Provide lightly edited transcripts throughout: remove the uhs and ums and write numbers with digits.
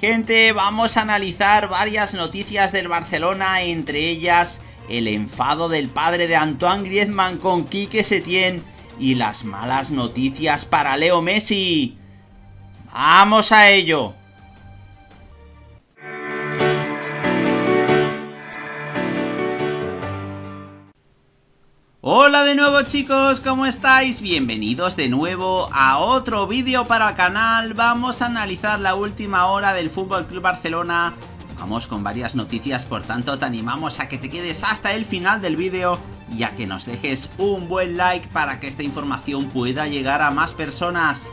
Gente, vamos a analizar varias noticias del Barcelona, entre ellas el enfado del padre de Antoine Griezmann con Quique Setién y las malas noticias para Leo Messi. ¡Vamos a ello! Hola de nuevo chicos, ¿cómo estáis? Bienvenidos de nuevo a otro vídeo para el canal. Vamos a analizar la última hora del FC Barcelona. Vamos con varias noticias, por tanto te animamos a que te quedes hasta el final del vídeo y a que nos dejes un buen like para que esta información pueda llegar a más personas.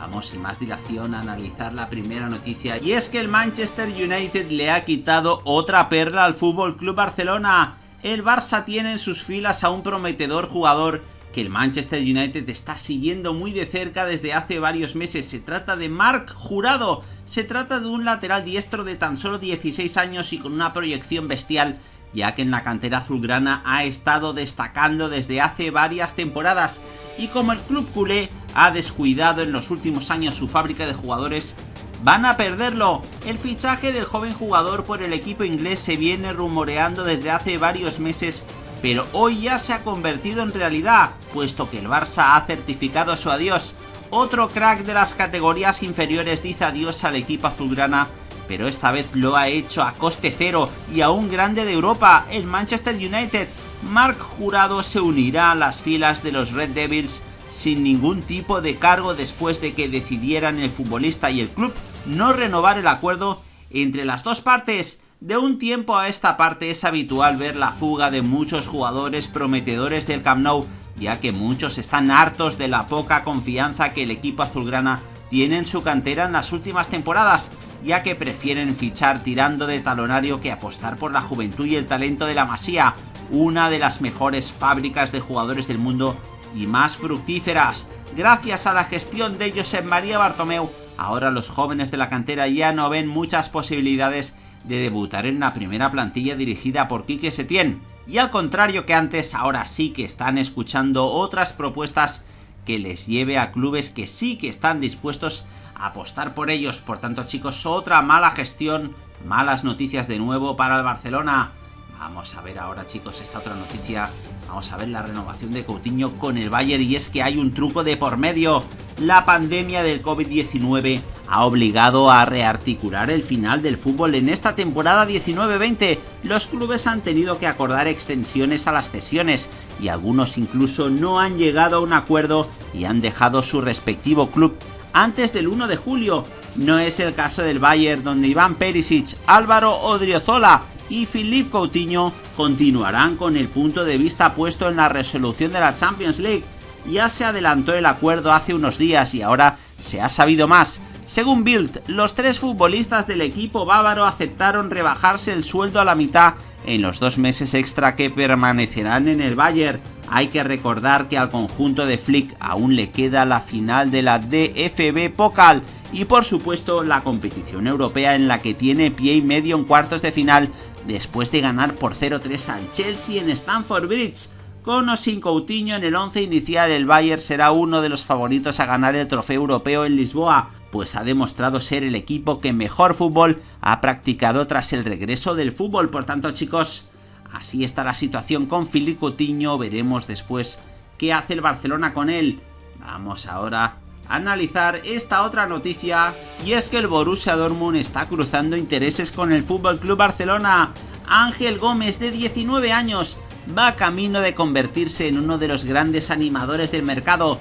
Vamos sin más dilación a analizar la primera noticia, y es que el Manchester United le ha quitado otra perla al FC Barcelona. El Barça tiene en sus filas a un prometedor jugador que el Manchester United está siguiendo muy de cerca desde hace varios meses. Se trata de Marc Jurado. Se trata de un lateral diestro de tan solo 16 años y con una proyección bestial, ya que en la cantera azulgrana ha estado destacando desde hace varias temporadas. Y como el club culé ha descuidado en los últimos años su fábrica de jugadores, van a perderlo. El fichaje del joven jugador por el equipo inglés se viene rumoreando desde hace varios meses, pero hoy ya se ha convertido en realidad, puesto que el Barça ha certificado su adiós. Otro crack de las categorías inferiores dice adiós al equipo azulgrana, pero esta vez lo ha hecho a coste cero y a un grande de Europa, el Manchester United. Marc Jurado se unirá a las filas de los Red Devils sin ningún tipo de cargo, después de que decidieran el futbolista y el club no renovar el acuerdo entre las dos partes. De un tiempo a esta parte es habitual ver la fuga de muchos jugadores prometedores del Camp Nou, ya que muchos están hartos de la poca confianza que el equipo azulgrana tiene en su cantera en las últimas temporadas, ya que prefieren fichar tirando de talonario que apostar por la juventud y el talento de la Masía, una de las mejores fábricas de jugadores del mundo y más fructíferas. Gracias a la gestión de Josep Maria Bartomeu, ahora los jóvenes de la cantera ya no ven muchas posibilidades de debutar en la primera plantilla dirigida por Quique Setién, y al contrario que antes, ahora sí que están escuchando otras propuestas que les lleve a clubes que sí que están dispuestos a apostar por ellos. Por tanto chicos, otra mala gestión, malas noticias de nuevo para el Barcelona. Vamos a ver ahora chicos esta otra noticia, vamos a ver la renovación de Coutinho con el Bayern, y es que hay un truco de por medio. La pandemia del COVID-19 ha obligado a rearticular el final del fútbol en esta temporada 19-20. Los clubes han tenido que acordar extensiones a las cesiones, y algunos incluso no han llegado a un acuerdo y han dejado su respectivo club antes del 1 de julio. No es el caso del Bayern, donde Iván Perisic, Álvaro Odriozola y Philippe Coutinho continuarán con el punto de vista puesto en la resolución de la Champions League. Ya se adelantó el acuerdo hace unos días y ahora se ha sabido más. Según Bild, los tres futbolistas del equipo bávaro aceptaron rebajarse el sueldo a la mitad en los 2 meses extra que permanecerán en el Bayern. Hay que recordar que al conjunto de Flick aún le queda la final de la DFB-Pokal y por supuesto la competición europea, en la que tiene pie y medio en cuartos de final después de ganar por 0-3 al Chelsea en Stamford Bridge. Con o sin Coutinho en el 11 inicial, el Bayern será uno de los favoritos a ganar el trofeo europeo en Lisboa, pues ha demostrado ser el equipo que mejor fútbol ha practicado tras el regreso del fútbol. Por tanto chicos, así está la situación con Philippe Coutinho. Veremos después qué hace el Barcelona con él. Vamos ahora a analizar esta otra noticia, y es que el Borussia Dortmund está cruzando intereses con el FC Barcelona. Ángel Gómez, de 19 años, va camino de convertirse en uno de los grandes animadores del mercado.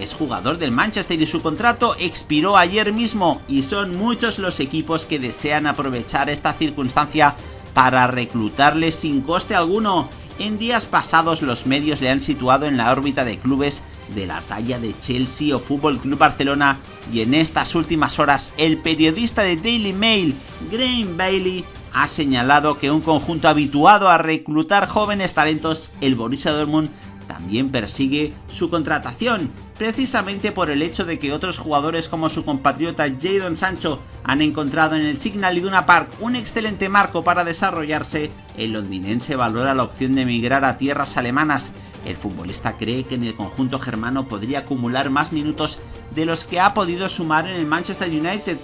Es jugador del Manchester y su contrato expiró ayer mismo, y son muchos los equipos que desean aprovechar esta circunstancia para reclutarle sin coste alguno. En días pasados los medios le han situado en la órbita de clubes de la talla de Chelsea o FC Barcelona, y en estas últimas horas el periodista de Daily Mail, Graham Bailey, ha señalado que un conjunto habituado a reclutar jóvenes talentos, el Borussia Dortmund, también persigue su contratación, precisamente por el hecho de que otros jugadores como su compatriota Jadon Sancho han encontrado en el Signal Iduna Park un excelente marco para desarrollarse. El londinense valora la opción de emigrar a tierras alemanas. El futbolista cree que en el conjunto germano podría acumular más minutos de los que ha podido sumar en el Manchester United,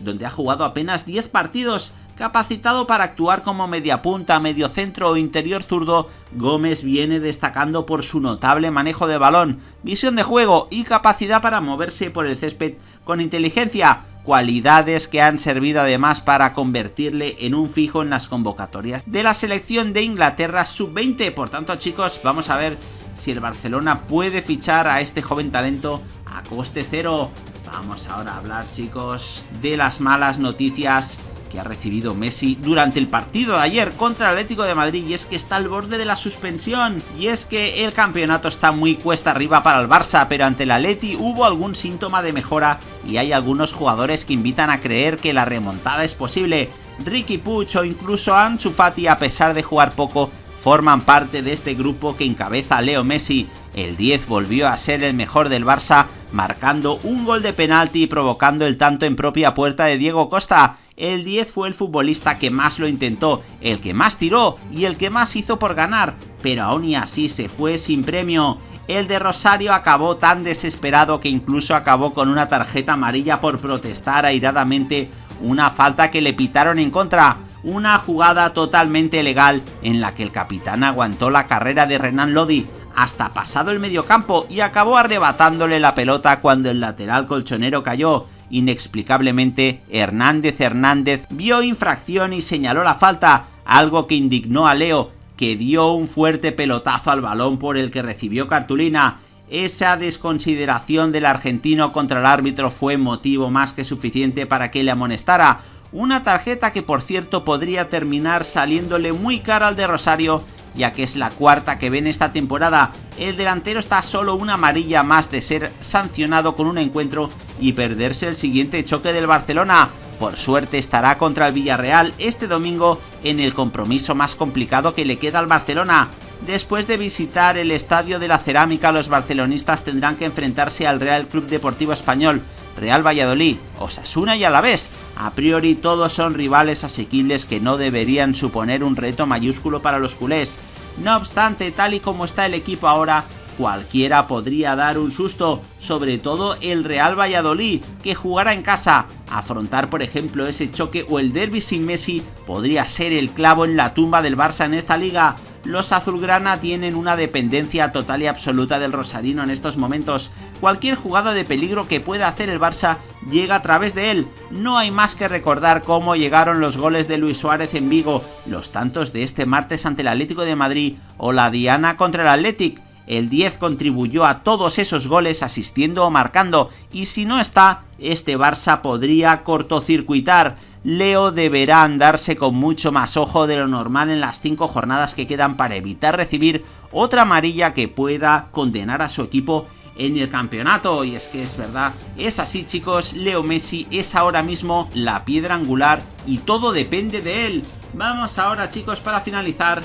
donde ha jugado apenas 10 partidos. Capacitado para actuar como mediapunta, mediocentro o interior zurdo, Gómez viene destacando por su notable manejo de balón, visión de juego y capacidad para moverse por el césped con inteligencia, cualidades que han servido además para convertirle en un fijo en las convocatorias de la selección de Inglaterra sub-20. Por tanto, chicos, vamos a ver si el Barcelona puede fichar a este joven talento a coste cero. Vamos ahora a hablar, chicos, de las malas noticias que ha recibido Messi durante el partido de ayer contra el Atlético de Madrid, y es que está al borde de la suspensión. Y es que el campeonato está muy cuesta arriba para el Barça, pero ante el Atleti hubo algún síntoma de mejora y hay algunos jugadores que invitan a creer que la remontada es posible. Riqui Puig o incluso Ansu Fati, a pesar de jugar poco, forman parte de este grupo que encabeza Leo Messi. El 10 volvió a ser el mejor del Barça, marcando un gol de penalti y provocando el tanto en propia puerta de Diego Costa. El 10 fue el futbolista que más lo intentó, el que más tiró y el que más hizo por ganar, pero aún y así se fue sin premio. El de Rosario acabó tan desesperado que incluso acabó con una tarjeta amarilla por protestar airadamente una falta que le pitaron en contra. Una jugada totalmente legal en la que el capitán aguantó la carrera de Renan Lodi hasta pasado el mediocampo y acabó arrebatándole la pelota cuando el lateral colchonero cayó. Inexplicablemente, Hernández Hernández vio infracción y señaló la falta, algo que indignó a Leo, que dio un fuerte pelotazo al balón por el que recibió cartulina. Esa desconsideración del argentino contra el árbitro fue motivo más que suficiente para que le amonestara. Una tarjeta que, por cierto, podría terminar saliéndole muy cara al de Rosario, ya que es la cuarta que ve en esta temporada. El delantero está solo una amarilla más de ser sancionado con un encuentro y perderse el siguiente choque del Barcelona. Por suerte estará contra el Villarreal este domingo, en el compromiso más complicado que le queda al Barcelona. Después de visitar el Estadio de la Cerámica, los barcelonistas tendrán que enfrentarse al Real Club Deportivo Español, Real Valladolid, Osasuna y Alavés. A priori todos son rivales asequibles que no deberían suponer un reto mayúsculo para los culés. No obstante, tal y como está el equipo ahora, cualquiera podría dar un susto, sobre todo el Real Valladolid, que jugará en casa. Afrontar, por ejemplo, ese choque o el derbi sin Messi podría ser el clavo en la tumba del Barça en esta liga. Los azulgrana tienen una dependencia total y absoluta del rosarino en estos momentos. Cualquier jugada de peligro que pueda hacer el Barça llega a través de él. No hay más que recordar cómo llegaron los goles de Luis Suárez en Vigo, los tantos de este martes ante el Atlético de Madrid o la diana contra el Athletic. El 10 contribuyó a todos esos goles asistiendo o marcando, y si no está, este Barça podría cortocircuitar. Leo deberá andarse con mucho más ojo de lo normal en las 5 jornadas que quedan para evitar recibir otra amarilla que pueda condenar a su equipo en el campeonato. Y es que es verdad, es así, chicos, Leo Messi es ahora mismo la piedra angular y todo depende de él. Vamos ahora, chicos, para finalizar,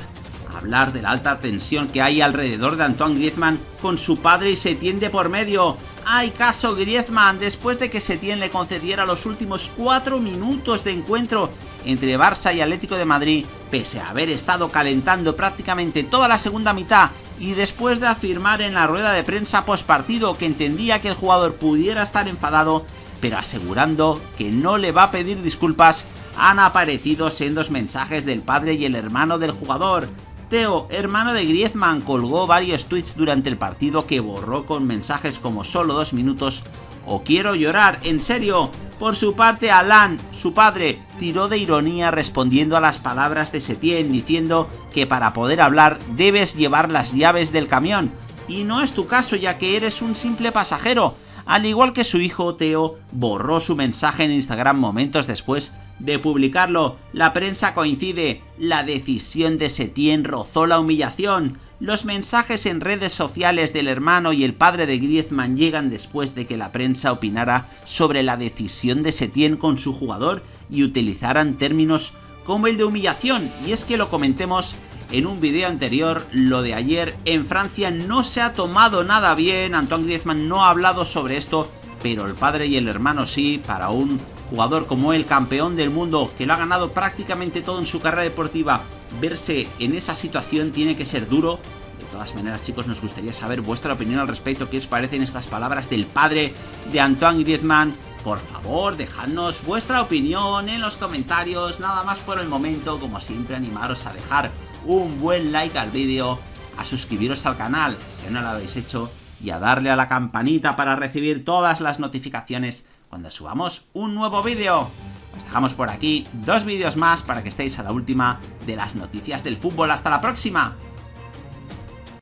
a hablar de la alta tensión que hay alrededor de Antoine Griezmann con su padre y Setién de por medio. Hay caso Griezmann después de que Setién le concediera los últimos 4 minutos de encuentro entre Barça y Atlético de Madrid, pese a haber estado calentando prácticamente toda la segunda mitad, y después de afirmar en la rueda de prensa postpartido que entendía que el jugador pudiera estar enfadado, pero asegurando que no le va a pedir disculpas. Han aparecido sendos mensajes del padre y el hermano del jugador. Teo, hermano de Griezmann, colgó varios tweets durante el partido que borró con mensajes como "solo 2 minutos" o "quiero llorar, en serio". Por su parte, Alan, su padre, tiró de ironía respondiendo a las palabras de Setién, diciendo que para poder hablar debes llevar las llaves del camión. Y no es tu caso, ya que eres un simple pasajero. Al igual que su hijo, Teo borró su mensaje en Instagram momentos después de publicarlo. La prensa coincide, la decisión de Setién rozó la humillación. Los mensajes en redes sociales del hermano y el padre de Griezmann llegan después de que la prensa opinara sobre la decisión de Setién con su jugador y utilizaran términos como el de humillación. Y es que lo comentemos en un vídeo anterior, lo de ayer en Francia no se ha tomado nada bien. Antoine Griezmann no ha hablado sobre esto, pero el padre y el hermano sí. Para un jugador como él, campeón del mundo, que lo ha ganado prácticamente todo en su carrera deportiva, verse en esa situación tiene que ser duro. De todas maneras, chicos, nos gustaría saber vuestra opinión al respecto. ¿Qué os parecen estas palabras del padre de Antoine Griezmann? Por favor, dejadnos vuestra opinión en los comentarios. Nada más por el momento, como siempre animaros a dejar un buen like al vídeo, a suscribiros al canal si no lo habéis hecho y a darle a la campanita para recibir todas las notificaciones cuando subamos un nuevo vídeo. Os dejamos por aquí 2 vídeos más para que estéis a la última de las noticias del fútbol. Hasta la próxima.